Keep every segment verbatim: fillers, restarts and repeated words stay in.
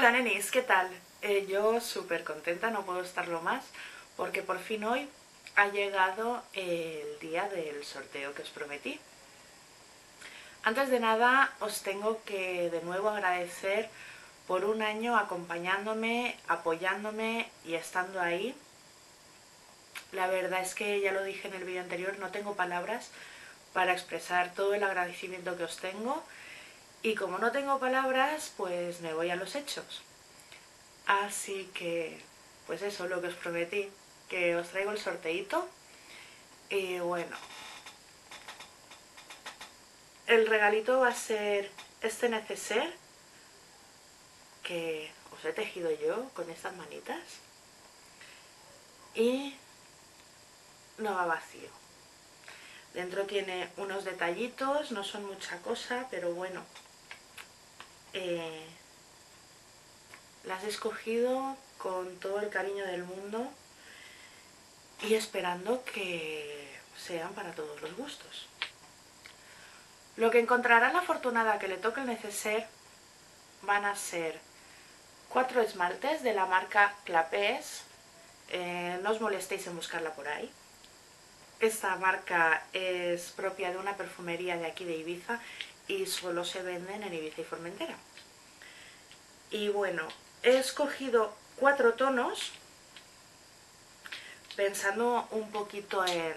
Hola nenis, ¿qué tal? Eh, yo súper contenta, no puedo estarlo más, porque por fin hoy ha llegado el día del sorteo que os prometí. Antes de nada, os tengo que de nuevo agradecer por un año acompañándome, apoyándome y estando ahí. La verdad es que, ya lo dije en el vídeo anterior, no tengo palabras para expresar todo el agradecimiento que os tengo. Y como no tengo palabras, pues me voy a los hechos. Así que, pues eso, lo que os prometí, que os traigo el sorteíto. Y bueno, el regalito va a ser este neceser, que os he tejido yo con estas manitas. Y no va vacío. Dentro tiene unos detallitos, no son mucha cosa, pero bueno. Eh, las he escogido con todo el cariño del mundo y esperando que sean para todos los gustos. Lo que encontrará la afortunada que le toque el neceser van a ser cuatro esmaltes de la marca Clapés. Eh, no os molestéis en buscarla por ahí. Esta marca es propia de una perfumería de aquí de Ibiza y solo se venden en Ibiza y Formentera. Y bueno, he escogido cuatro tonos pensando un poquito en,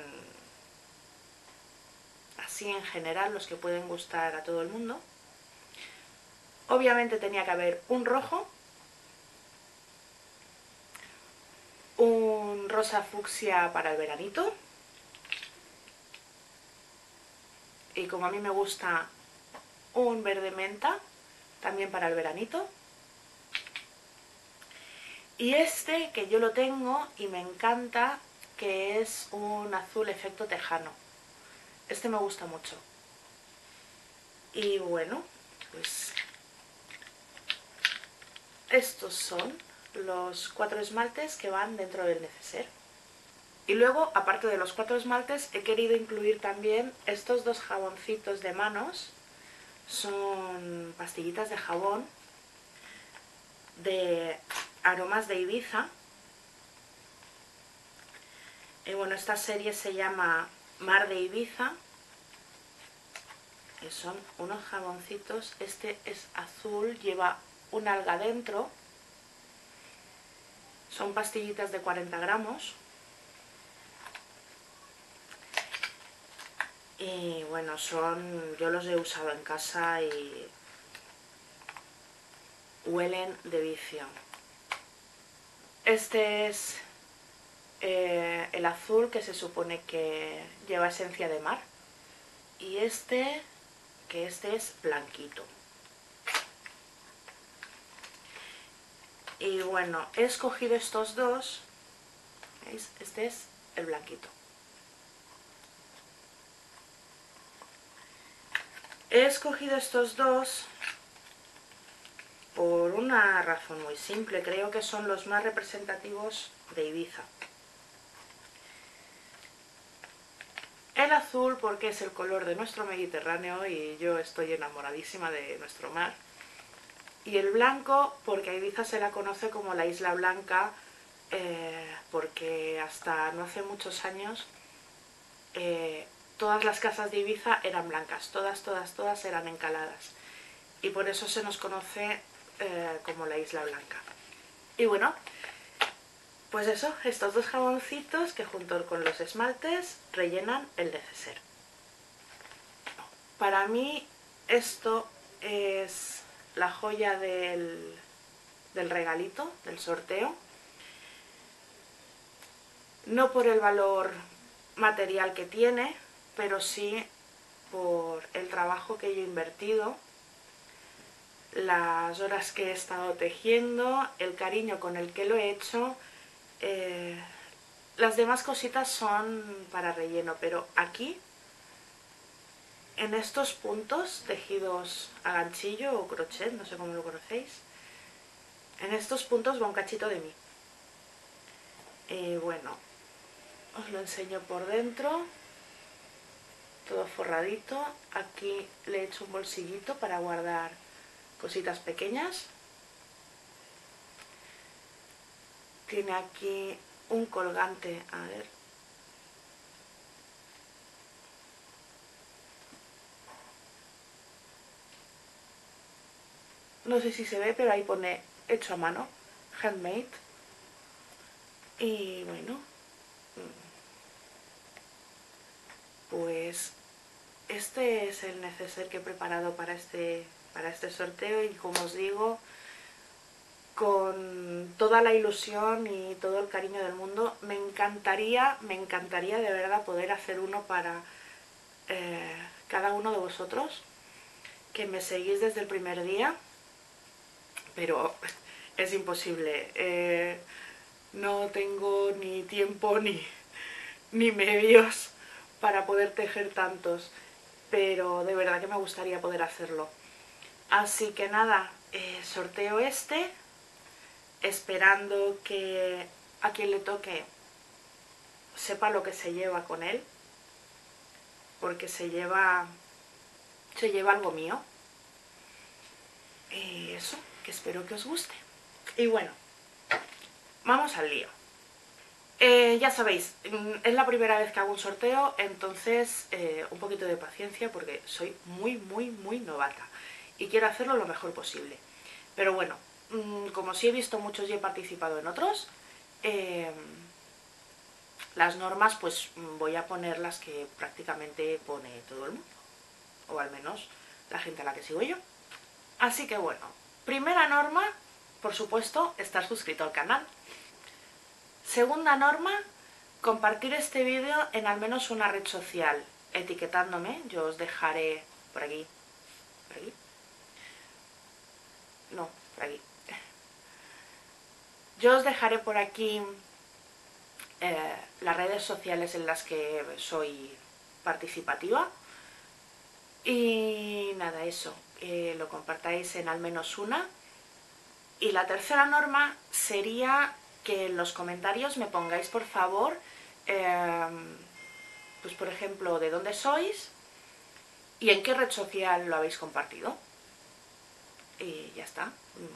así en general, los que pueden gustar a todo el mundo. Obviamente tenía que haber un rojo, un rosa fucsia para el veranito, y como a mí me gusta, un verde menta, también para el veranito. Y este, que yo lo tengo y me encanta, que es un azul efecto tejano. Este me gusta mucho. Y bueno, pues estos son los cuatro esmaltes que van dentro del neceser. Y luego, aparte de los cuatro esmaltes, he querido incluir también estos dos jaboncitos de manos. Son pastillitas de jabón de Aromas de Ibiza. Y bueno, esta serie se llama Mar de Ibiza. Y son unos jaboncitos. Este es azul, lleva un alga dentro. Son pastillitas de cuarenta gramos. Y bueno, son, yo los he usado en casa y huelen de vicio. Este es eh, el azul, que se supone que lleva esencia de mar. Y este, que este es blanquito. Y bueno, he escogido estos dos. ¿Veis? Este es el blanquito. He escogido estos dos por una razón muy simple. Creo que son los más representativos de Ibiza. El azul porque es el color de nuestro Mediterráneo y yo estoy enamoradísima de nuestro mar. Y el blanco porque a Ibiza se la conoce como la Isla Blanca, eh, porque hasta no hace muchos años... Eh, Todas las casas de Ibiza eran blancas, todas, todas, todas eran encaladas. Y por eso se nos conoce eh, como la Isla Blanca. Y bueno, pues eso, estos dos jaboncitos que junto con los esmaltes rellenan el neceser. Para mí esto es la joya del, del regalito, del sorteo. No por el valor material que tiene, pero sí por el trabajo que yo he invertido, las horas que he estado tejiendo, el cariño con el que lo he hecho. Eh, las demás cositas son para relleno, pero aquí, en estos puntos, tejidos a ganchillo o crochet, no sé cómo lo conocéis, en estos puntos va un cachito de mí. Y bueno, os lo enseño por dentro. Todo forradito, aquí le he hecho un bolsillito para guardar cositas pequeñas. Tiene aquí un colgante, a ver. No sé si se ve, pero ahí pone hecho a mano, handmade. Y bueno, pues este es el neceser que he preparado para este, para este sorteo. Y como os digo, con toda la ilusión y todo el cariño del mundo, me encantaría, me encantaría de verdad poder hacer uno para eh, cada uno de vosotros, que me seguís desde el primer día. Pero es imposible, eh, no tengo ni tiempo ni, ni medios para poder tejer tantos, pero de verdad que me gustaría poder hacerlo. Así que nada, eh, sorteo este, esperando que a quien le toque sepa lo que se lleva con él, porque se lleva, se lleva algo mío. Y eso, que espero que os guste. Y bueno, vamos al lío. Eh, ya sabéis, es la primera vez que hago un sorteo, entonces eh, un poquito de paciencia porque soy muy, muy, muy novata y quiero hacerlo lo mejor posible. Pero bueno, como sí he visto muchos y he participado en otros, eh, las normas pues voy a poner las que prácticamente pone todo el mundo, o al menos la gente a la que sigo yo. Así que bueno, primera norma, por supuesto, estar suscrito al canal. Segunda norma, compartir este vídeo en al menos una red social, etiquetándome. Yo os dejaré por aquí, por aquí, no, por aquí. Yo os dejaré por aquí eh, las redes sociales en las que soy participativa. Y nada, eso, eh, lo compartáis en al menos una. Y la tercera norma sería que en los comentarios me pongáis, por favor, eh, pues por ejemplo, de dónde sois y en qué red social lo habéis compartido. Y ya está,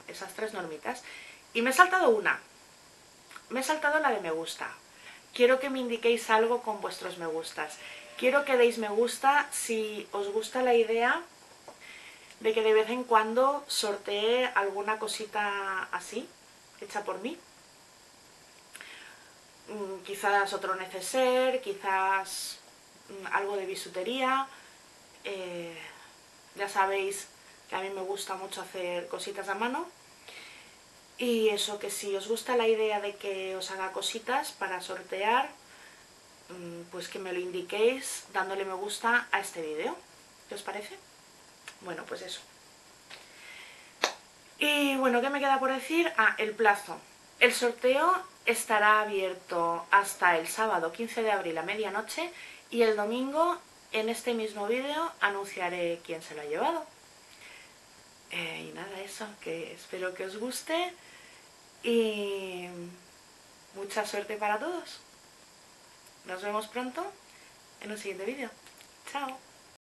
esas tres normitas. Y me he saltado una, me he saltado la de me gusta. Quiero que me indiquéis algo con vuestros me gustas. Quiero que deis me gusta si os gusta la idea de que de vez en cuando sortee alguna cosita así, hecha por mí. Quizás otro neceser, quizás algo de bisutería. Eh, ya sabéis que a mí me gusta mucho hacer cositas a mano. Y eso, que si os gusta la idea de que os haga cositas para sortear, pues que me lo indiquéis dándole me gusta a este vídeo. ¿Qué os parece? Bueno, pues eso. Y bueno, ¿qué me queda por decir? Ah, el plazo. El sorteo estará abierto hasta el sábado quince de abril a medianoche, y el domingo en este mismo vídeo anunciaré quién se lo ha llevado. Eh, y nada, eso, que espero que os guste y mucha suerte para todos. Nos vemos pronto en un siguiente vídeo. ¡Chao!